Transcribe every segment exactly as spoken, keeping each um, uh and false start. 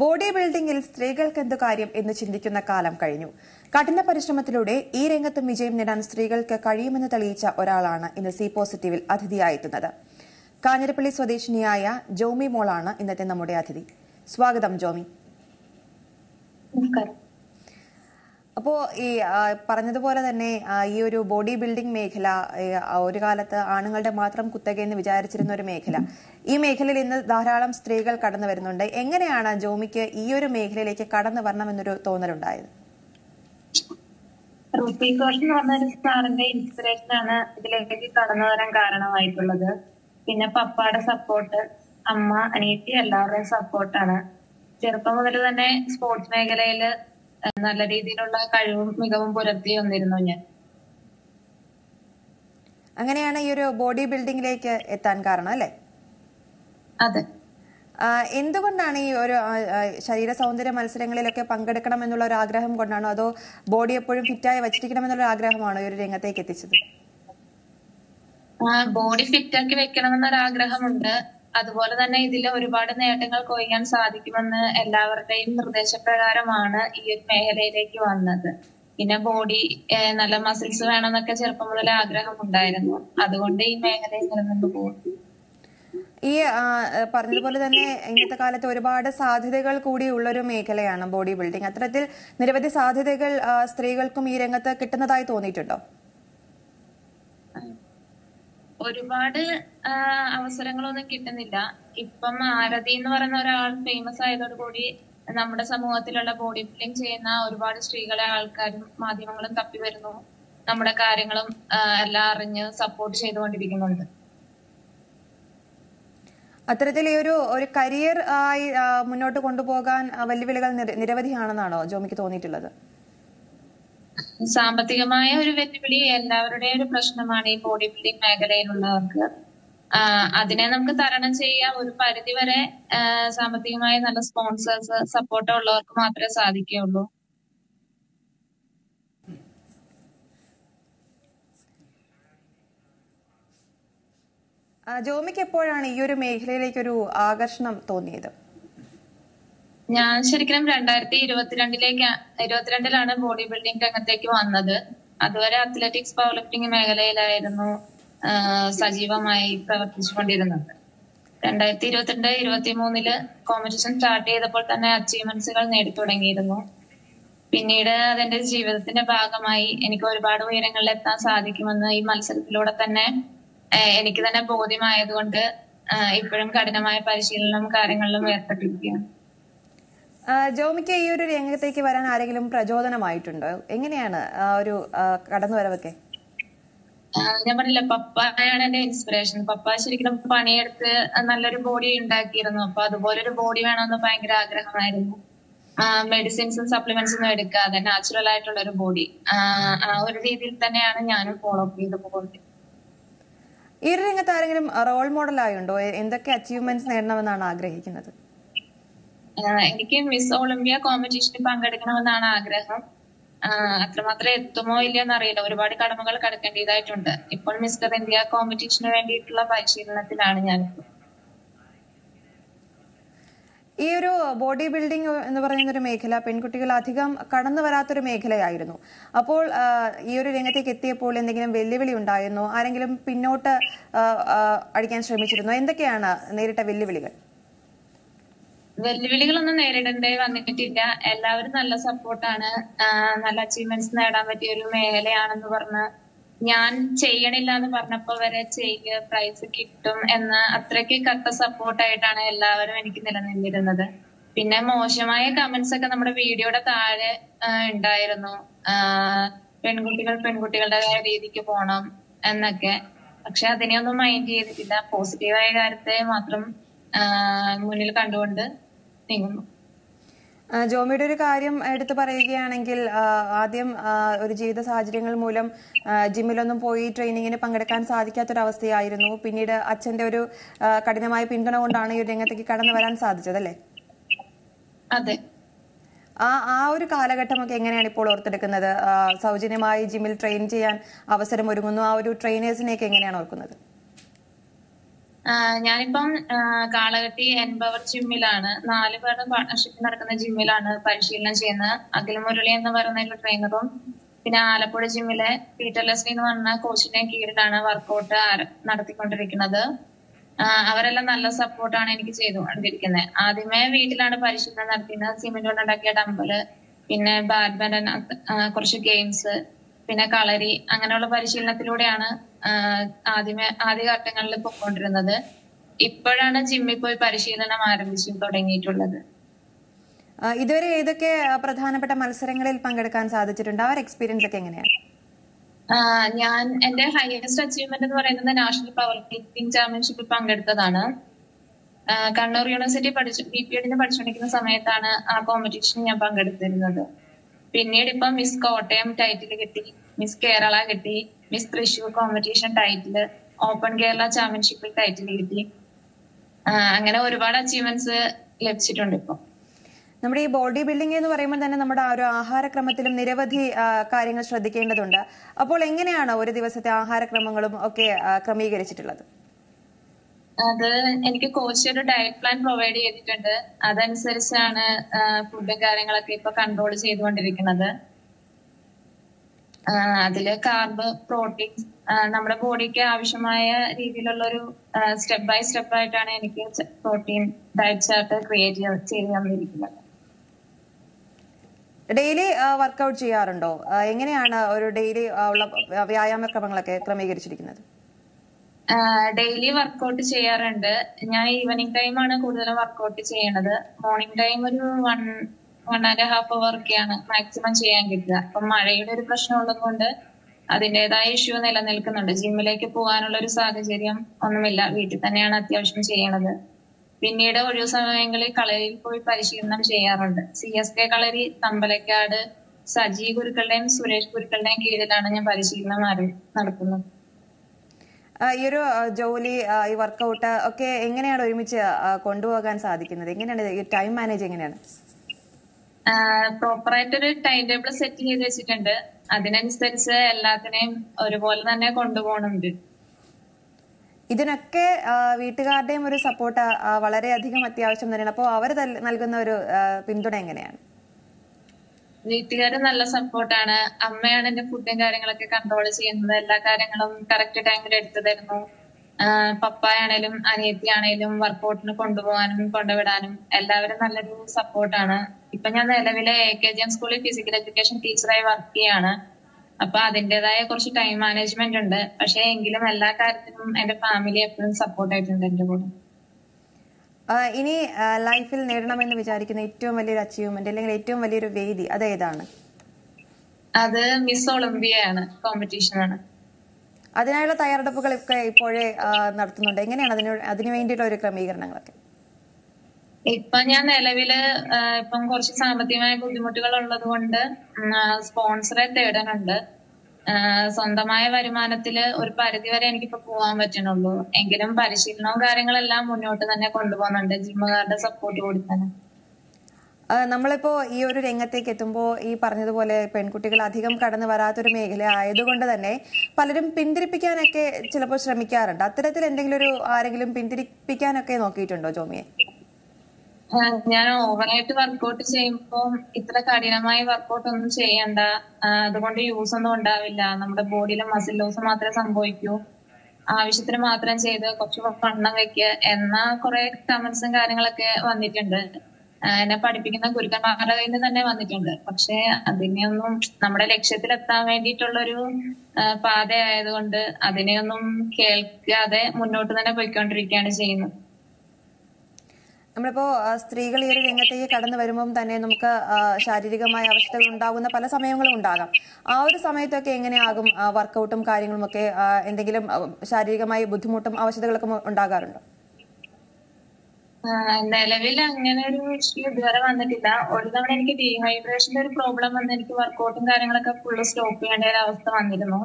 Body ബിൽഡിംഗിൽ സ്ത്രീകൾക്ക് എന്ത് കാര്യം എന്ന് ചിന്തിക്കുന്ന കാലം കഴിഞ്ഞു. കഠിന പരിശ്രമത്തിലൂടെ ഈ രംഗത്തും വിജയം നേടാൻ സ്ത്രീകൾക്ക് കഴിയുമെന്ന് തെളിയിച്ച ഒരാളാണ് ഇന്ന് സി പോസിറ്റീവിൽ അതിഥിയായെത്തുന്നത്. കാഞ്ഞിരപ്പള്ളി സ്വദേശിനിയായ ജോമി മോളാണ് ഇന്നത്തെ നമ്മുടെ അതിഥി. സ്വാഗതം ജോമി. അപ്പോ ഈ പറഞ്ഞതുപോലെ തന്നെ ഈ ഒരു ബോഡി ബിൽഡിംഗ് മേഖല ഒരു കാലത്ത് ആണുങ്ങളുടെ മാത്രം കുത്തകയെന്ന് വിചാരിച്ചിരുന്ന ഒരു മേഖല. ഈ മേഖലയിൽ ഇന്ന് ധാരാളം സ്ത്രീകൾ കടന്നു വരുന്നുണ്ട്. എങ്ങനെയാണ് ജോമിക്ക് ഈ ഒരു മേഖലയിലേക്ക് കടന്നു വരണം എന്നൊരു തോന്നലുണ്ടായത്? ഇൻസ്പിറേഷൻ ആണ് ഇതിലേക്ക് കടന്നു വരാൻ കാരണമായിട്ടുള്ളത്. പിന്നെ പപ്പയുടെ സപ്പോർട്ട്, അമ്മ, അനിയത്തി എല്ലാവരുടെയും സപ്പോർട്ടാണ്. ചെറുപ്പം മുതൽ തന്നെ സ്പോർട്സ് മേഖലയില് നല്ല രീതിയിലുള്ള കഴിവും മികവും പുലർത്തി വന്നിരുന്നു ഞാൻ. അങ്ങനെയാണ് ഈ ഒരു ബോഡി ബിൽഡിംഗിലേക്ക് എത്താൻ കാരണം അല്ലേ? അതെ. എന്തുകൊണ്ടാണ് ഈ ഒരു ശരീര സൗന്ദര്യ മത്സരങ്ങളിലൊക്കെ പങ്കെടുക്കണം എന്നുള്ള ഒരു ആഗ്രഹം കൊണ്ടാണോ, അതോ ബോഡി എപ്പോഴും ഫിറ്റായി വെച്ചിരിക്കണം എന്നുള്ള ആഗ്രഹമാണോ ഈ ഒരു രംഗത്തേക്ക് എത്തിച്ചത്? ബോഡി ഫിറ്റാക്കി വെക്കണം എന്നൊരാഗ്രഹമുണ്ട്. അതുപോലെ തന്നെ ഇതിൽ ഒരുപാട് നേട്ടങ്ങൾ കൊയ്യാൻ സാധിക്കുമെന്ന് എല്ലാവരുടെയും നിർദ്ദേശപ്രകാരമാണ് ഈ ഒരു മേഖലയിലേക്ക് വന്നത്. പിന്നെ ബോഡി നല്ല മസിൽസ് വേണമെന്നൊക്കെ ചെറുപ്പം മുതലേ ആഗ്രഹമുണ്ടായിരുന്നു. അതുകൊണ്ട് ഈ മേഖലയിൽ നിലനിന്ന് പോകും. ഈ പറഞ്ഞതുപോലെ തന്നെ ഇന്നത്തെ കാലത്ത് ഒരുപാട് സാധ്യതകൾ കൂടി ഉള്ളൊരു മേഖലയാണ് ബോഡി ബിൽഡിംഗ്. അത്തരത്തിൽ നിരവധി സാധ്യതകൾ സ്ത്രീകൾക്കും ഈ രംഗത്ത് കിട്ടുന്നതായി തോന്നിയിട്ടുണ്ടോ? ഒരുപാട് അവസരങ്ങളൊന്നും കിട്ടുന്നില്ല. ഇപ്പം ആരതി എന്ന് പറയുന്ന ഒരാൾ ഫേമസ് ആയതോടുകൂടി നമ്മുടെ സമൂഹത്തിലുള്ള ബോഡി ബിൽഡിംഗ് ചെയ്യുന്ന ഒരുപാട് സ്ത്രീകളെ ആൾക്കാരും മാധ്യമങ്ങളും തപ്പി വരുന്നു. നമ്മുടെ കാര്യങ്ങളും എല്ലാം അറിഞ്ഞ് സപ്പോർട്ട് ചെയ്തുകൊണ്ടിരിക്കുന്നുണ്ട്. അത്തരത്തിൽ ഈ ഒരു ഒരു കരിയർ ആയി മുന്നോട്ട് കൊണ്ടുപോകാൻ വെല്ലുവിളികൾ നിരവധിയാണെന്നാണോ ജോമിക്ക് തോന്നിയിട്ടുള്ളത്? സാമ്പത്തികമായ ഒരു വെല്ലുവിളി എല്ലാവരുടെയും ഒരു പ്രശ്നമാണ് ഈ ബോഡി ബിൽഡിംഗ് മേഖലയിലുള്ളവർക്ക്. അതിനെ നമുക്ക് തരണം ചെയ്യാൻ ഒരു പരിധി വരെ സാമ്പത്തികമായി നല്ല സ്പോൺസേഴ്സ് സപ്പോർട്ട് ഉള്ളവർക്ക് മാത്രമേ സാധിക്കുകയുള്ളൂ. ജോമിക്ക് എപ്പോഴാണ് ഈ ഒരു മേഖലയിലേക്ക് ഒരു ആകർഷണം തോന്നിയത്? ഞാൻ ശരിക്കും രണ്ടായിരത്തി ഇരുപത്തിരണ്ടിലേക്ക് ഇരുപത്തിരണ്ടിലാണ് ബോഡി ബിൽഡിംഗ് രംഗത്തേക്ക് വന്നത്. അതുവരെ അത്ലറ്റിക്സ് പവർ ലിഫ്റ്റിംഗ് മേഖലയിലായിരുന്നു സജീവമായി പ്രവർത്തിച്ചുകൊണ്ടിരുന്നത്. രണ്ടായിരത്തി ഇരുപത്തിരണ്ട് ഇരുപത്തി മൂന്നില് കോമ്പറ്റീഷൻ സ്റ്റാർട്ട് ചെയ്തപ്പോൾ തന്നെ അച്ചീവ്മെന്റ്സുകൾ നേടിത്തുടങ്ങിയിരുന്നു. പിന്നീട് അതെന്റെ ജീവിതത്തിന്റെ ഭാഗമായി എനിക്ക് ഒരുപാട് ഉയരങ്ങളിൽ എത്താൻ സാധിക്കുമെന്ന് ഈ മത്സരത്തിലൂടെ തന്നെ എനിക്ക് തന്നെ ബോധ്യമായതുകൊണ്ട് ഇപ്പോഴും കഠിനമായ പരിശീലനം കാര്യങ്ങളിലും ഏർപ്പെട്ടിരിക്കുകയാണ്. ജോമിക്ക് ഈ ഒരു രംഗത്തേക്ക് വരാൻ ആരെങ്കിലും പ്രചോദനമായിട്ടുണ്ടോ? എങ്ങനെയാണ് ഒരു കടന്നുവരവൊക്കെ? ഞാൻ പറഞ്ഞില്ല, പപ്പയാണ് എന്റെ ഇൻസ്പിറേഷൻ. പപ്പ ശരിക്കും പണിയെടുത്ത് നല്ലൊരു ബോഡി ഉണ്ടാക്കിയിരുന്നു. അപ്പൊ അതുപോലെ ഒരു ബോഡി വേണമെന്ന് ഭയങ്കര ആഗ്രഹമായിരുന്നു. മെഡിസിൻസും സപ്ലിമെന്റ്സും എടുക്കാതെ നാച്ചുറൽ ആയിട്ടുള്ള ഒരു ബോഡി, ആ ഒരു രീതിയിൽ തന്നെയാണ് ഞാനും ഫോളോ അപ്പ് ചെയ്ത് പോകുന്നത്. ഈ രംഗത്ത് ആരെങ്കിലും റോൾ മോഡൽ ആയുണ്ടോ? എന്തൊക്കെ അച്ചീവ്മെന്റ്സ് നേടണമെന്നാണ് ആഗ്രഹിക്കുന്നത്? എനിക്ക് മിസ് ഒളിമ്പിയ കോമ്പറ്റീഷനിൽ പങ്കെടുക്കണമെന്നാണ് ആഗ്രഹം. അത്രമാത്രം എത്തുമോ ഇല്ലയെന്ന് അറിയില്ല. ഒരുപാട് കടമകൾ കടക്കേണ്ടതായിട്ടുണ്ട്. ഇപ്പോൾ മിസ്റ്റർ ഇന്ത്യ കോമ്പറ്റീഷന് വേണ്ടിയിട്ടുള്ള പരിശീലനത്തിലാണ് ഞാൻ. ഈ ഒരു ബോഡി ബിൽഡിംഗ് എന്ന് പറയുന്ന ഒരു മേഖല പെൺകുട്ടികൾ അധികം കടന്നു വരാത്തൊരു മേഖലയായിരുന്നു. അപ്പോൾ ഈ ഒരു രംഗത്തേക്ക് എത്തിയപ്പോൾ എന്തെങ്കിലും വെല്ലുവിളി ഉണ്ടായിരുന്നോ? ആരെങ്കിലും പിന്നോട്ട് അടിക്കാൻ ശ്രമിച്ചിരുന്നോ? എന്തൊക്കെയാണ് നേരിട്ട വെല്ലുവിളികൾ? വെല്ലുവിളികളൊന്നും നേരിടേണ്ടേ വന്നിട്ടില്ല. എല്ലാവരും നല്ല സപ്പോർട്ടാണ്. നല്ല അച്ചീവ്മെന്റ്സ് നേടാൻ പറ്റിയ ഒരു മേഖലയാണെന്ന് പറഞ്ഞ് ഞാൻ ചെയ്യണില്ല എന്ന് പറഞ്ഞപ്പോ വരെ ചെയ്യ പ്രൈസ് കിട്ടും എന്ന് അത്രയ്ക്ക് കട്ട സപ്പോർട്ടായിട്ടാണ് എല്ലാവരും എനിക്ക് നിലനിന്നിരുന്നത്. പിന്നെ മോശമായ കമന്റ്സ് ഒക്കെ നമ്മുടെ വീഡിയോയുടെ താഴെ ഉണ്ടായിരുന്നു. പെൺകുട്ടികൾ പെൺകുട്ടികളുടേതായ രീതിക്ക് പോണം എന്നൊക്കെ. പക്ഷെ അതിനെയൊന്നും മൈൻഡ് ചെയ്തിട്ടില്ല. പോസിറ്റീവായ കാര്യത്തെ മാത്രം മുന്നിൽ കണ്ടുകൊണ്ട് നീങ്ങുന്നു. ജോമിയുടെ ഒരു കാര്യം എടുത്തു പറയുകയാണെങ്കിൽ, ആദ്യം ഒരു ജീവിത സാഹചര്യങ്ങൾ മൂലം ജിമ്മിലൊന്നും പോയി ട്രെയിനിങ്ങിന് പങ്കെടുക്കാൻ സാധിക്കാത്തൊരവസ്ഥയായിരുന്നു. പിന്നീട് അച്ഛന്റെ ഒരു കഠിനമായ പിന്തുണ കൊണ്ടാണ് ഈ രംഗത്തേക്ക് കടന്നു വരാൻ സാധിച്ചത് അല്ലേ? അതെ. ആ ആ ഒരു കാലഘട്ടമൊക്കെ എങ്ങനെയാണ് ഇപ്പോൾ ഓർത്തെടുക്കുന്നത്? സൗജന്യമായി ജിമ്മിൽ ട്രെയിൻ ചെയ്യാൻ അവസരം ഒരുങ്ങുന്നു. ആ ഒരു ട്രെയിനേഴ്സിനെയൊക്കെ എങ്ങനെയാണ് ഓർക്കുന്നത്? ഞാനിപ്പം കാളകെട്ടി എൻപവർ ജിമ്മിലാണ്, നാല് പേരുടെ പാർട്ണർഷിപ്പ് നടക്കുന്ന ജിമ്മിലാണ് പരിശീലനം ചെയ്യുന്നത്. അഖിൽ മുരളി എന്ന് പറയുന്ന ട്രെയിനറും പിന്നെ ആലപ്പുഴ ജിമ്മിലെ പീറ്റർ ലെസ്ലി എന്ന് പറഞ്ഞ കോച്ചിന്റെ കീഴിലാണ് വർക്കൗട്ട് നടത്തിക്കൊണ്ടിരിക്കുന്നത്. അവരെല്ലാം നല്ല സപ്പോർട്ടാണ് എനിക്ക് ചെയ്തുകൊണ്ടിരിക്കുന്നത്. ആദ്യമേ വീട്ടിലാണ് പരിശീലനം നടത്തിയത്, സിമെന്റ് കൊണ്ടുണ്ടാക്കിയ ഡമ്പല്, പിന്നെ ബാഡ്മിന്റൺ, കുറച്ച് ഗെയിംസ്, പിന്നെ കളരി, അങ്ങനെയുള്ള പരിശീലനത്തിലൂടെയാണ് ആദ്യമേ ആദ്യഘട്ടങ്ങളിൽ പൊക്കോണ്ടിരുന്നത്. ഇപ്പോഴാണ് ജിമ്മിൽ പോയി പരിശീലനം ആരംഭിച്ചു തുടങ്ങിയിട്ടുള്ളത്. ഇതുവരെ ഏതൊക്കെ പ്രധാനപ്പെട്ട മത്സരങ്ങളിൽ പങ്കെടുക്കാൻ സാധിച്ചിട്ടുണ്ട്? അവർ എക്സ്പീരിയൻസ് ഒക്കെ എങ്ങനെയാണ്? ഞാൻ എന്റെ ഹയസ്റ്റ് അച്ചീവ്മെന്റ് എന്ന് പറയുന്നത് നാഷണൽ പവർ ലിഫ്റ്റിംഗ് ചാമ്പ്യൻഷിപ്പിൽ പങ്കെടുത്തതാണ്. കണ്ണൂർ യൂണിവേഴ്സിറ്റി പഠിച്ചു ബി പി എഡിന് പഠിച്ചുകൊണ്ടിരിക്കുന്ന സമയത്താണ് ആ കോമ്പറ്റീഷൻ ഞാൻ പങ്കെടുത്തിരുന്നത്. പിന്നീട് ഇപ്പം മിസ് കോട്ടയം ടൈറ്റിൽ കിട്ടി, മിസ് കേരള കിട്ടി, miss Thrissur competition title, open Kerala ചാമ്പ്യൻഷിപ്പിൽ ടൈറ്റിൽ കിട്ടി. അങ്ങനെ ഒരുപാട് അച്ചീവ്മെന്റ്സ് ലഭിച്ചിട്ടുണ്ട്. ഇപ്പം നമ്മുടെ ഈ ബോഡി ബിൽഡിംഗ് എന്ന് പറയുമ്പോൾ തന്നെ നമ്മുടെ ആ ഒരു ആഹാരക്രമത്തിലും നിരവധി കാര്യങ്ങൾ ശ്രദ്ധിക്കേണ്ടതുണ്ട്. അപ്പോൾ എങ്ങനെയാണ് ഒരു ദിവസത്തെ ആഹാരക്രമങ്ങളും ഒക്കെ ക്രമീകരിച്ചിട്ടുള്ളത്? അത് എനിക്ക് കോച്ച് ഒരു ഡയറ്റ് പ്ലാൻ പ്രൊവൈഡ് ചെയ്തിട്ടുണ്ട്. അതനുസരിച്ചാണ് ഫുഡും കാര്യങ്ങളൊക്കെ ഇപ്പൊ കൺട്രോൾ ചെയ്തുകൊണ്ടിരിക്കുന്നത്. അതില് കാർബ്, പ്രോട്ടീൻ, നമ്മുടെ ബോഡിക്ക് ആവശ്യമായ രീതിയിലുള്ള ഒരു സ്റ്റെപ്പ് ബൈ സ്റ്റെപ്പ് ആയിട്ടാണ് എനിക്ക് പ്രോട്ടീൻ ഡയറ്റ് ചാർട്ട് ക്രിയേറ്റ് ചെയ്ത് തന്നിരിക്കുന്നത്. ഡെയിലി വർക്ക്ഔട്ട് ചെയ്യാറുണ്ടോ? എങ്ങനെയാണ് ഒരു ഡെയിലി ഉള്ള വ്യായാമ ക്രമങ്ങളൊക്കെ ക്രമീകരിച്ചിരിക്കുന്നത്? ഡെയിലി വർക്ക്ഔട്ട് ചെയ്യാറുണ്ട്. ഞാൻ ഈവനിങ് ടൈമാണ് കൂടുതലും വർക്ക്ഔട്ട് ചെയ്യണത്. മോർണിംഗ് ടൈം ഒരു one one and half hour ഒക്കെയാണ് മാക്സിമം ചെയ്യാൻ കിട്ടുക. അപ്പം മഴയുടെ ഒരു പ്രശ്നം ഉള്ളത് കൊണ്ട് അതിൻ്റെതായ ഇഷ്യൂ നിലനിൽക്കുന്നുണ്ട്. ജിമ്മിലേക്ക് പോകാനുള്ള ഒരു സാഹചര്യം ഒന്നുമില്ല, വീട്ടിൽ തന്നെയാണ് അത്യാവശ്യം ചെയ്യണത്. പിന്നീട് ഒഴിവ് സമയങ്ങളിൽ കളരിയിൽ പോയി പരിശീലനം ചെയ്യാറുണ്ട്. C S K Kalari Thampalakkad Saji ഗുരുക്കളുടെയും സുരേഷ് ഗുരുക്കളുടെയും കീഴിലാണ് ഞാൻ പരിശീലനം നടത്തുന്നത്. ഈ ഒരു ജോലി, ഈ വർക്കൗട്ട് ഒക്കെ എങ്ങനെയാണ് ഒരുമിച്ച് കൊണ്ടുപോകാൻ സാധിക്കുന്നത്? എങ്ങനെയാണ് ഈ ടൈം മാനേജ് എങ്ങനെയാണ്? പ്രോപ്പറായിട്ടൊരു ടൈം ടേബിൾ സെറ്റ് ചെയ്ത് വെച്ചിട്ടുണ്ട്. അതിനനുസരിച്ച് എല്ലാത്തിനെയും ഒരുപോലെ തന്നെ കൊണ്ടുപോകണുണ്ട്. ഇതിനൊക്കെ വീട്ടുകാരുടെയും ഒരു സപ്പോർട്ട് വളരെയധികം അത്യാവശ്യം തന്നെയാണ്. അപ്പോൾ അവർ നൽകുന്ന ഒരു പിന്തുണ എങ്ങനെയാണ്? വീട്ടുകാർ നല്ല സപ്പോർട്ടാണ്. അമ്മയാണ് എന്റെ ഫുഡും കാര്യങ്ങളൊക്കെ കൺട്രോൾ ചെയ്യുന്നത്. എല്ലാ കാര്യങ്ങളും കറക്റ്റ് ടൈമിൽ എടുത്തു തരുന്നു. പപ്പായാണേലും അനിയത്തിയാണേലും വർക്കൗട്ടിന് കൊണ്ടുപോകാനും കൊണ്ടുവിടാനും എല്ലാവരും നല്ലൊരു സപ്പോർട്ടാണ്. ഇപ്പൊ ഞാൻ നിലവിലെ എ കെ ജി എം സ്കൂളിൽ ഫിസിക്കൽ എഡ്യൂക്കേഷൻ ടീച്ചറായി വർക്ക് ചെയ്യാണ്. അപ്പൊ അതിൻ്റെതായ കുറച്ച് ടൈം മാനേജ്മെന്റ് ഉണ്ട്. പക്ഷെ എങ്കിലും എല്ലാ കാര്യത്തിനും എന്റെ ഫാമിലി എപ്പോഴും സപ്പോർട്ടായിട്ടുണ്ട് എന്റെ കൂടെ. ഇനി ലൈഫിൽ നേടണമെന്ന് വിചാരിക്കുന്ന ഏറ്റവും വലിയൊരു അച്ചീവ്മെന്റ് അല്ലെങ്കിൽ ഏറ്റവും വലിയൊരു വേദി അതേതാണ്? അത് മിസ് ഒളിമ്പിയയാണ്, കോമ്പറ്റീഷനാണ്. അതിനായുള്ള തയ്യാറെടുപ്പുകൾ ഒക്കെ ഇപ്പോഴേ നടത്തുന്നുണ്ട്. എങ്ങനെയാണ് അതിന് അതിനു വേണ്ടിയിട്ടുള്ള ഒരു ക്രമീകരണങ്ങളൊക്കെ? ഇപ്പൊ ഞാൻ നിലവില് ഇപ്പം കുറച്ച് സാമ്പത്തികമായ ബുദ്ധിമുട്ടുകൾ ഉള്ളത് കൊണ്ട് സ്പോൺസറെ തേടാനുണ്ട്. സ്വന്തമായ വരുമാനത്തില് ഒരു പരിധി വരെ എനിക്കിപ്പോ പോകാൻ പറ്റണുള്ളൂ. എങ്കിലും പരിശീലനവും കാര്യങ്ങളെല്ലാം മുന്നോട്ട് തന്നെ കൊണ്ടുപോകുന്നുണ്ട്, ജിമ്മുകാരുടെ സപ്പോർട്ട് കൂടി തന്നെ. നമ്മളിപ്പോ ഈ ഒരു രംഗത്തേക്ക് എത്തുമ്പോൾ ഈ പറഞ്ഞതുപോലെ പെൺകുട്ടികൾ അധികം കടന്നു വരാത്തൊരു മേഖല ആയതുകൊണ്ട് തന്നെ പലരും പിന്തിരിപ്പിക്കാനൊക്കെ ചിലപ്പോൾ ശ്രമിക്കാറുണ്ട്. അത്തരത്തിൽ എന്തെങ്കിലും ഒരു ആരെങ്കിലും പിന്തിരിപ്പിക്കാനൊക്കെ നോക്കിയിട്ടുണ്ടോ ജോമിയെ? ഞാൻ ഓവറായിട്ട് വർക്കൗട്ട് ചെയ്യുമ്പോൾ ഇത്ര കഠിനമായി വർക്കൗട്ട് ഒന്നും ചെയ്യണ്ട, അതുകൊണ്ട് യൂസ് ഒന്നും ഉണ്ടാവില്ല, നമ്മുടെ ബോഡിയിലെ മസിൽ ലോസ് മാത്രമേ സംഭവിക്കൂ, ആവശ്യത്തിന് മാത്രം ചെയ്ത് കുറച്ച് വണ്ണം വെക്കുക എന്ന കുറെ കമന്റ്സും കാര്യങ്ങളൊക്കെ വന്നിട്ടുണ്ട്. എന്നെ പഠിപ്പിക്കുന്ന ഗുരുക്കന്മാരുടെ കയ്യിൽ നിന്ന് തന്നെ വന്നിട്ടുണ്ട്. പക്ഷെ അതിനെയൊന്നും നമ്മുടെ ലക്ഷ്യത്തിലെത്താൻ വേണ്ടിയിട്ടുള്ളൊരു പാത ആയതുകൊണ്ട് അതിനെയൊന്നും കേൾക്കാതെ മുന്നോട്ട് തന്നെ പോയിക്കൊണ്ടിരിക്കുകയാണ് ചെയ്യുന്നത്. നമ്മളിപ്പോൾ സ്ത്രീകൾ ഈ ഒരു രംഗത്തേക്ക് കടന്നു വരുമ്പം തന്നെ നമുക്ക് ശാരീരികമായ അവസ്ഥകൾ ഉണ്ടാകുന്ന പല സമയങ്ങളും ഉണ്ടാകാം. ആ ഒരു സമയത്തൊക്കെ എങ്ങനെയാകും വർക്കൗട്ടും കാര്യങ്ങളും ഒക്കെ? എന്തെങ്കിലും ശാരീരികമായ ബുദ്ധിമുട്ടും അവസ്ഥകളൊക്കെ ഉണ്ടാകാറുണ്ടോ? നിലവിൽ അങ്ങനെ ഒരു ഇഷ്യൂ ഇതുവരെ വന്നിട്ടില്ല. ഒരു തവണ എനിക്ക് ഡീഹൈഡ്രേഷന്റെ ഒരു പ്രോബ്ലം വന്ന് എനിക്ക് വർക്കൗട്ടും കാര്യങ്ങളൊക്കെ ഫുള്ള് സ്റ്റോപ്പ് ചെയ്യേണ്ട ഒരു അവസ്ഥ വന്നിരുന്നു.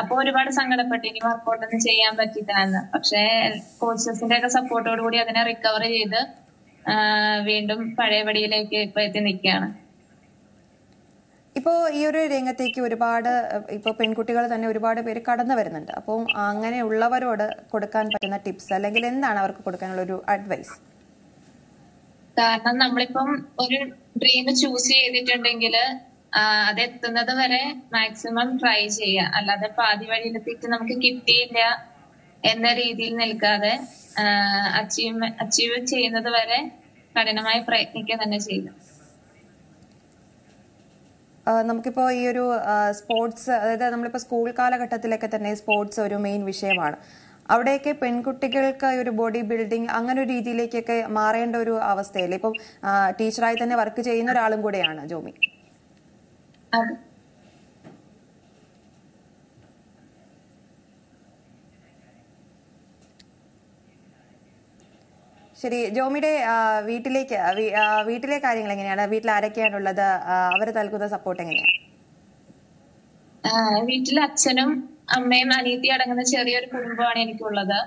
അപ്പൊ ഒരുപാട് സങ്കടപ്പെട്ടു, ഇനി വർക്കൗട്ടൊന്നും ചെയ്യാൻ പറ്റില്ല എന്ന്. പക്ഷേ കോച്ചസിന്റെ ഒക്കെ സപ്പോർട്ടോട് കൂടി അതിനെ റിക്കവർ ചെയ്ത് വീണ്ടും പഴയപടിയിലേക്ക് ഇപ്പൊ എത്തി നിൽക്കുകയാണ്. ഇപ്പോൾ ഈ ഒരു രംഗത്തേക്ക് ഒരുപാട് ഇപ്പോൾ പെൺകുട്ടികൾ തന്നെ ഒരുപാട് പേര് കടന്നു വരുന്നുണ്ട്. അപ്പോൾ അങ്ങനെയുള്ളവരോട് കൊടുക്കാൻ പറ്റുന്ന ടിപ്സ് അല്ലെങ്കിൽ എന്താണ് അവർക്ക് കൊടുക്കാനുള്ള ഒരു അഡ്വൈസ്? കാരണം നമ്മളിപ്പം ഒരു ഡ്രീം ചൂസ് ചെയ്തിട്ടുണ്ടെങ്കിൽ അതെത്തുന്നത് വരെ മാക്സിമം ട്രൈ ചെയ്യുക. അല്ലാതെ പാതി വഴിയിലെത്തിയിട്ട് നമുക്ക് കിട്ടിയില്ല എന്ന രീതിയിൽ നിൽക്കാതെ അച്ചീവ് അച്ചീവ് ചെയ്യുന്നത് വരെ കഠിനമായി പ്രയത്നിക്കുക തന്നെ ചെയ്യുക. നമുക്കിപ്പോൾ ഈ ഒരു സ്പോർട്സ്, അതായത് നമ്മളിപ്പോൾ സ്കൂൾ കാലഘട്ടത്തിലൊക്കെ തന്നെ സ്പോർട്സ് ഒരു മെയിൻ വിഷയമാണ്. അവിടെയൊക്കെ പെൺകുട്ടികൾക്ക് ഒരു ബോഡി ബിൽഡിംഗ് അങ്ങനെ ഒരു രീതിയിലേക്കൊക്കെ മാറേണ്ട ഒരു അവസ്ഥയല്ലേ? ഇപ്പം ടീച്ചറായി തന്നെ വർക്ക് ചെയ്യുന്ന ഒരാളും കൂടെയാണ് ജോമി. ശരി, ജോമിയുടെ വീട്ടിലേക്ക് വീട്ടിലെ കാര്യങ്ങൾ എങ്ങനെയാണ്? വീട്ടിൽ ആരൊക്കെയാണുള്ളത്? അവര് നൽകുന്ന സപ്പോർട്ട് എങ്ങനെയാണ്? വീട്ടിൽ അച്ഛനും അമ്മയും അനിയത്തി അടങ്ങുന്ന ചെറിയൊരു കുടുംബമാണ് എനിക്കുള്ളത്.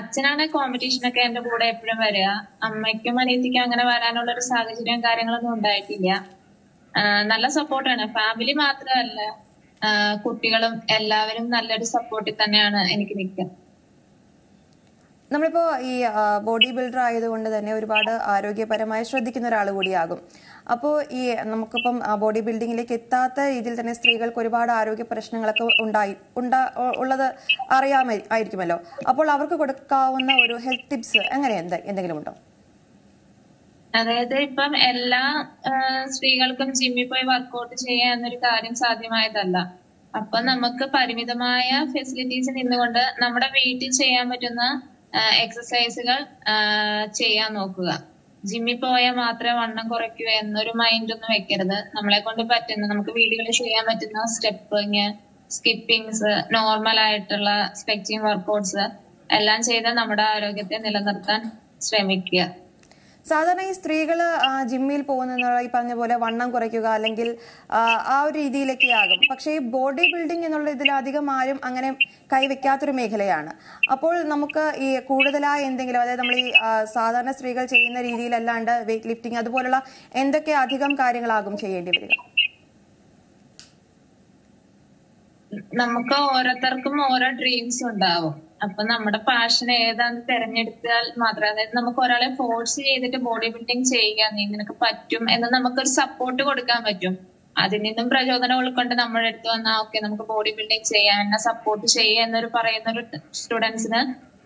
അച്ഛനാണ് കോമ്പറ്റീഷനൊക്കെ എന്റെ കൂടെ എപ്പോഴും വരിക. അമ്മയ്ക്കും അനിയത്തിക്കും അങ്ങനെ വരാനുള്ള ഒരു സാഹചര്യം കാര്യങ്ങളൊന്നും ഉണ്ടായിട്ടില്ല. നല്ല സപ്പോർട്ടാണ്. ഫാമിലി മാത്രമല്ല, കുട്ടികളും എല്ലാവരും നല്ലൊരു സപ്പോർട്ടിൽ തന്നെയാണ് എനിക്ക് നിൽക്കുക. നമ്മളിപ്പോൾ ഈ ബോഡി ബിൽഡർ ആയതുകൊണ്ട് തന്നെ ഒരുപാട് ആരോഗ്യപരമായി ശ്രദ്ധിക്കുന്ന ഒരാൾ കൂടിയാകും. അപ്പോൾ ഈ നമുക്കിപ്പം ബോഡി ബിൽഡിങ്ങിലേക്ക് എത്താത്ത രീതിയിൽ തന്നെ സ്ത്രീകൾക്ക് ഒരുപാട് ആരോഗ്യ പ്രശ്നങ്ങളൊക്കെ ഉണ്ടായി ഉണ്ടാ ഉള്ളത് അറിയാമായിരിക്കുമല്ലോ. അപ്പോൾ അവർക്ക് കൊടുക്കാവുന്ന ഒരു ഹെൽത്ത് ടിപ്സ് അങ്ങനെ എന്ത് എന്തെങ്കിലും ഉണ്ടോ? അതായത് ഇപ്പം എല്ലാ സ്ത്രീകൾക്കും ജിമ്മിൽ പോയി വർക്കൗട്ട് ചെയ്യുക എന്നൊരു കാര്യം സാധ്യമായതല്ല. അപ്പം നമുക്ക് പരിമിതമായ ഫെസിലിറ്റീസ് നിന്നുകൊണ്ട് നമ്മുടെ വീട്ടിൽ ചെയ്യാൻ പറ്റുന്ന എക്സസൈസുകൾ ചെയ്യാൻ നോക്കുക. ജിമ്മിൽ പോയാൽ മാത്രമേ വണ്ണം കുറയ്ക്കൂ എന്നൊരു മൈൻഡ് ഒന്നും വെക്കരുത്. നമ്മളെ കൊണ്ട് പറ്റുന്ന, നമുക്ക് വീടുകളിൽ ചെയ്യാൻ പറ്റുന്ന സ്റ്റെപ്പിങ്, സ്കിപ്പിങ്സ്, നോർമൽ ആയിട്ടുള്ള സ്ട്രെച്ചിങ് വർക്കൗട്ട്സ് എല്ലാം ചെയ്ത് നമ്മുടെ ആരോഗ്യത്തെ നിലനിർത്താൻ ശ്രമിക്കുക. സാധാരണ ഈ സ്ത്രീകൾ ജിമ്മിൽ പോകുന്ന ഈ പറഞ്ഞ പോലെ വണ്ണം കുറയ്ക്കുക അല്ലെങ്കിൽ ആ ഒരു രീതിയിലൊക്കെ ആകും. പക്ഷേ ഈ ബോഡി ബിൽഡിംഗ് എന്നുള്ള ഇതിലധികം ആരും അങ്ങനെ കൈവയ്ക്കാത്തൊരു മേഖലയാണ്. അപ്പോൾ നമുക്ക് ഈ കൂടുതലായ എന്തെങ്കിലും, അതായത് നമ്മൾ ഈ സാധാരണ സ്ത്രീകൾ ചെയ്യുന്ന രീതിയിലല്ലാണ്ട് വെയ്റ്റ് ലിഫ്റ്റിംഗ് അതുപോലുള്ള എന്തൊക്കെ അധികം കാര്യങ്ങളാകും ചെയ്യേണ്ടി വരിക? നമുക്ക് ഓരോരുത്തർക്കും ഓരോ ഡ്രീംസ് ഉണ്ടാവും. അപ്പൊ നമ്മുടെ പാഷൻ ഏതാന്ന് തെരഞ്ഞെടുത്താൽ മാത്രം, അതായത് നമുക്ക് ഒരാളെ ഫോഴ്സ് ചെയ്തിട്ട് ബോഡി ബിൽഡിംഗ് ചെയ്യുക, നീ നിനക്ക് പറ്റും എന്ന് നമുക്കൊരു സപ്പോർട്ട് കൊടുക്കാൻ പറ്റും. അതിൽ നിന്നും പ്രചോദനം ഉൾക്കൊണ്ട് നമ്മുടെ അടുത്ത് വന്നാൽ ഓക്കെ നമുക്ക് ബോഡി ബിൽഡിംഗ് ചെയ്യാൻ എന്നെ സപ്പോർട്ട് ചെയ്യുക എന്നൊരു പറയുന്ന ഒരു സ്റ്റുഡൻസിന്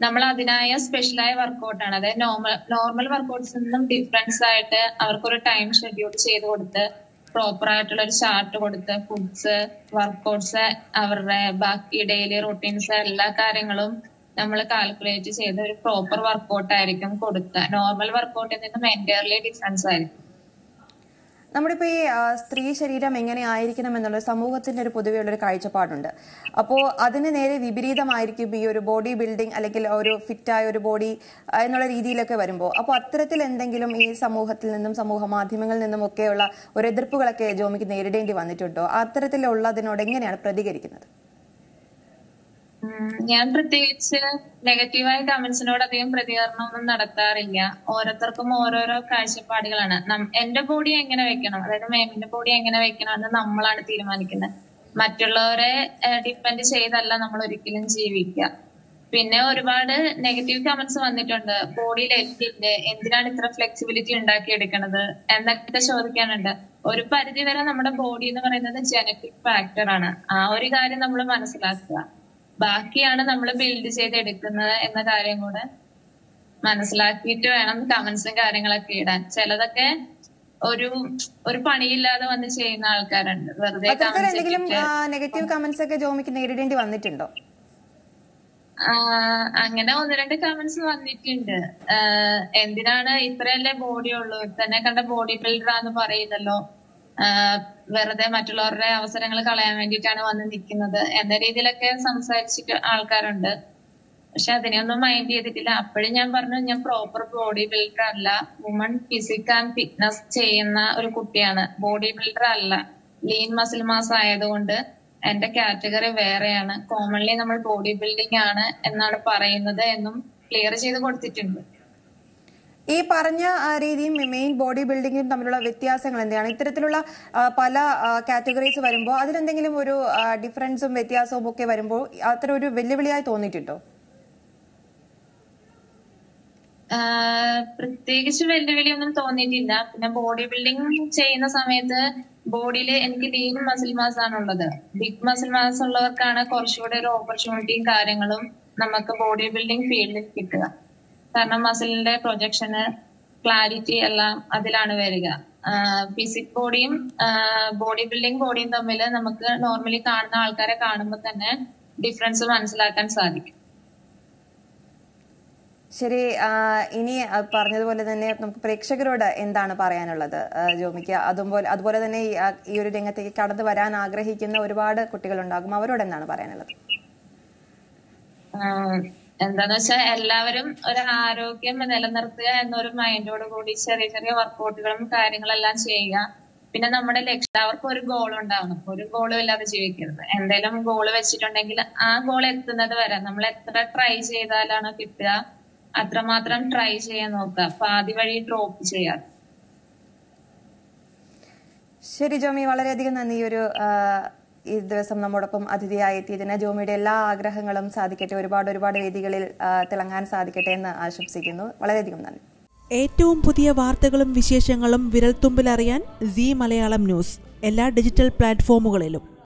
നമ്മൾ അതിനായ സ്പെഷ്യലായ വർക്കൗട്ടാണ്, അതായത് നോർമൽ നോർമൽ വർക്കൗട്ട്സിൽ നിന്നും ഡിഫറൻസ് ആയിട്ട് അവർക്കൊരു ടൈം ഷെഡ്യൂൾ ചെയ്ത് കൊടുത്ത് പ്രോപ്പർ ആയിട്ടുള്ള ഒരു ചാർട്ട് കൊടുത്ത് ഫുഡ്സ്, വർക്കൗട്ട്സ്, അവരുടെ ബാക്കി ഡെയിലി റൊട്ടീൻസ് എല്ലാ കാര്യങ്ങളും നമ്മൾ കാൽക്കുലേറ്റ് ചെയ്ത് ഒരു പ്രോപ്പർ വർക്കൗട്ട് ആയിരിക്കും കൊടുക്കുക. നോർമൽ വർക്കൗട്ടിൽ നിന്നും എൻ്റയർലി ഡിഫറൻസ് ആയിരിക്കും. നമ്മുടെ ഇപ്പോൾ ഈ സ്ത്രീ ശരീരം എങ്ങനെ ആയിരിക്കണം എന്നുള്ള സമൂഹത്തിൻ്റെ ഒരു പൊതുവെയുള്ളൊരു കാഴ്ചപ്പാടുണ്ട്. അപ്പോൾ അതിന് നേരെ വിപരീതമായിരിക്കും ഈ ഒരു ബോഡി ബിൽഡിംഗ് അല്ലെങ്കിൽ ഒരു ഫിറ്റായ ഒരു ബോഡി എന്നുള്ള രീതിയിലൊക്കെ വരുമ്പോൾ. അപ്പോൾ അത്തരത്തിൽ എന്തെങ്കിലും ഈ സമൂഹത്തിൽ നിന്നും സമൂഹ മാധ്യമങ്ങളിൽ നിന്നും ഒക്കെയുള്ള ഒരു എതിർപ്പുകളൊക്കെ ജോമിക്ക് നേരിടേണ്ടി വന്നിട്ടുണ്ടോ? അത്തരത്തിലുള്ളതിനോട് എങ്ങനെയാണ് പ്രതികരിക്കുന്നത്? ഞാൻ പ്രത്യേകിച്ച് നെഗറ്റീവായ കമന്റ്സിനോട് അധികം പ്രതികരണമൊന്നും നടത്താറില്ല. ഓരോരുത്തർക്കും ഓരോരോ കാഴ്ചപ്പാടുകളാണ്. എന്റെ ബോഡി എങ്ങനെ വെക്കണം, അതായത് മേമിന്റെ ബോഡി എങ്ങനെ വെക്കണം എന്ന് നമ്മളാണ് തീരുമാനിക്കുന്നത്. മറ്റുള്ളവരെ ഡിപ്പെൻഡ് ചെയ്തല്ല നമ്മൾ ഒരിക്കലും ജീവിക്കുക. പിന്നെ ഒരുപാട് നെഗറ്റീവ് കമന്റ്സ് വന്നിട്ടുണ്ട്. ബോഡിയിൽ എല്ലില്ലേ, എന്തിനാണ് ഇത്ര ഫ്ലെക്സിബിലിറ്റി ഉണ്ടാക്കിയെടുക്കണത് എന്നൊക്കെ ചോദിക്കാനുണ്ട്. ഒരു പരിധി വരെ നമ്മുടെ ബോഡി എന്ന് പറയുന്നത് ജനറ്റിക് ഫാക്ടർ ആണ്. ആ ഒരു കാര്യം നമ്മൾ മനസ്സിലാക്കുക. ബാക്കിയാണ് നമ്മൾ ബിൽഡ് ചെയ്തെടുക്കുന്നത് എന്ന കാര്യം കൂടെ മനസ്സിലാക്കിയിട്ട് വേണം കമന്റ്സും കാര്യങ്ങളൊക്കെ ഇടാൻ. ചിലതൊക്കെ ഒരു ഒരു പണിയില്ലാതെ വന്ന് ചെയ്യുന്ന ആൾക്കാരുണ്ട്. വെറുതെ നെഗറ്റീവ് കമന്റ്സ് ഒക്കെ ജോമിക്ക് നേരിടേണ്ടി വന്നിട്ടുണ്ടോ? അങ്ങനെ ഒന്ന് രണ്ട് കമന്റ്സ് വന്നിട്ടുണ്ട്. എന്തിനാണ് ഇത്രയല്ലേ ബോഡി ഉള്ളൂ, തന്നെ കണ്ട ബോഡി ബിൽഡറാന്ന് പറയുന്നല്ലോ, വെറുതെ മറ്റുള്ളവരുടെ അവസരങ്ങൾ കളയാൻ വേണ്ടിയിട്ടാണ് വന്ന് നിൽക്കുന്നത് എന്ന രീതിയിലൊക്കെ സംസാരിച്ചിട്ട് ആൾക്കാരുണ്ട്. പക്ഷെ അതിനെയൊന്നും മൈൻഡ് ചെയ്തിട്ടില്ല. അപ്പോഴും ഞാൻ പറഞ്ഞു, ഞാൻ പ്രോപ്പർ ബോഡി ബിൽഡർ അല്ല, വുമൺ ഫിസിക് ആൻഡ് ഫിറ്റ്നസ് ചെയ്യുന്ന ഒരു കുട്ടിയാണ്, ബോഡി ബിൽഡർ അല്ല. ലീൻ മസിൽ മാസ് ആയതുകൊണ്ട് എന്റെ കാറ്റഗറി വേറെയാണ്. കോമൺലി നമ്മൾ ബോഡി ബിൽഡിംഗ് ആണ് എന്നാണ് പറയുന്നത് എന്നും ക്ലിയർ ചെയ്ത് കൊടുത്തിട്ടുണ്ട്. ഈ പറഞ്ഞ രീതിയും മെയിൻ ബോഡി ബിൽഡിംഗും തമ്മിലുള്ള വ്യത്യാസങ്ങൾ എന്താണ്? ഇത്തരത്തിലുള്ള പല കാറ്റഗറീസ് വരുമ്പോൾ അതിലെന്തെങ്കിലും ഒരു ഡിഫറൻസും വ്യത്യാസവും ഒക്കെ വരുമ്പോൾ അത്ര ഒരു വെല്ലുവിളിയായി തോന്നിയിട്ടുണ്ടോ? പ്രത്യേകിച്ച് വെല്ലുവിളിയൊന്നും തോന്നിയിട്ടില്ല. പിന്നെ ബോഡി ബിൽഡിംഗ് ചെയ്യുന്ന സമയത്ത് ബോഡിയിൽ എനിക്ക് ലീൻ മസിൽ മാസ് ആണുള്ളത്. ബിഗ് മസിൽ മാസ് ഉള്ളവർക്കാണ് കുറച്ചുകൂടെ ഒരു ഓപ്പർച്യൂണിറ്റിയും കാര്യങ്ങളും നമുക്ക് ബോഡി ബിൽഡിംഗ് ഫീൽഡിൽ കിട്ടുക. കാരണം മസിലിന്റെ പ്രൊജക്ഷന് ക്ലാരിറ്റി എല്ലാം അതിലാണ് വരിക. ഫിസിക് ബോഡിയും ബോഡി ബിൽഡിംഗ് ബോഡിയും തമ്മിൽ നമുക്ക് നോർമലി കാണുന്ന ആൾക്കാരെ കാണുമ്പോൾ തന്നെ ഡിഫറൻസ് മനസ്സിലാക്കാൻ സാധിക്കും. ശരി, ഇനി പറഞ്ഞതുപോലെ തന്നെ നമുക്ക് പ്രേക്ഷകരോട് എന്താണ് പറയാനുള്ളത് ജോമിക്ക്? അതുപോലെ അതുപോലെ തന്നെ ഈ ഒരു രംഗത്തേക്ക് കടന്നു വരാൻ ആഗ്രഹിക്കുന്ന ഒരുപാട് കുട്ടികളുണ്ടാകും, അവരോട് എന്താണ് പറയാനുള്ളത്? എന്താന്ന് വെച്ചാൽ എല്ലാവരും ഒരു ആരോഗ്യം നിലനിർത്തുക എന്നൊരു മൈൻഡോട് കൂടി ചെറിയ ചെറിയ വർക്കൗട്ടുകളും കാര്യങ്ങളെല്ലാം ചെയ്യുക. പിന്നെ നമ്മുടെ ലക്ഷ്യം, അവർക്ക് ഒരു ഗോൾ ഉണ്ടാവണം. ഒരു ഗോളും ഇല്ലാതെ ജീവിക്കരുത്. എന്തെങ്കിലും ഗോൾ വെച്ചിട്ടുണ്ടെങ്കിൽ ആ ഗോൾ എത്തുന്നത് വരെ നമ്മൾ എത്ര ട്രൈ ചെയ്താലാണോ കിട്ടുക അത്രമാത്രം ട്രൈ ചെയ്യാൻ നോക്കുക. അപ്പൊ ആദ്യ വഴി ഡ്രോപ്പ് ചെയ്യാം. ശരി ജോമി, വളരെയധികം നന്ദി. ഒരു ഈ ദിവസം നമ്മോടൊപ്പം അതിഥിയായി എത്തിയതിന്. ജോമിയുടെ എല്ലാ ആഗ്രഹങ്ങളും സാധിക്കട്ടെ, ഒരുപാട് ഒരുപാട് വേദികളിൽ തിളങ്ങാൻ സാധിക്കട്ടെ എന്ന് ആശംസിക്കുന്നു. വളരെയധികം നന്ദി. ഏറ്റവും പുതിയ വാർത്തകളും വിശേഷങ്ങളും വിരൽത്തുമ്പിലറിയാൻ സീ മലയാളം ന്യൂസ് എല്ലാ ഡിജിറ്റൽ പ്ലാറ്റ്ഫോമുകളിലും.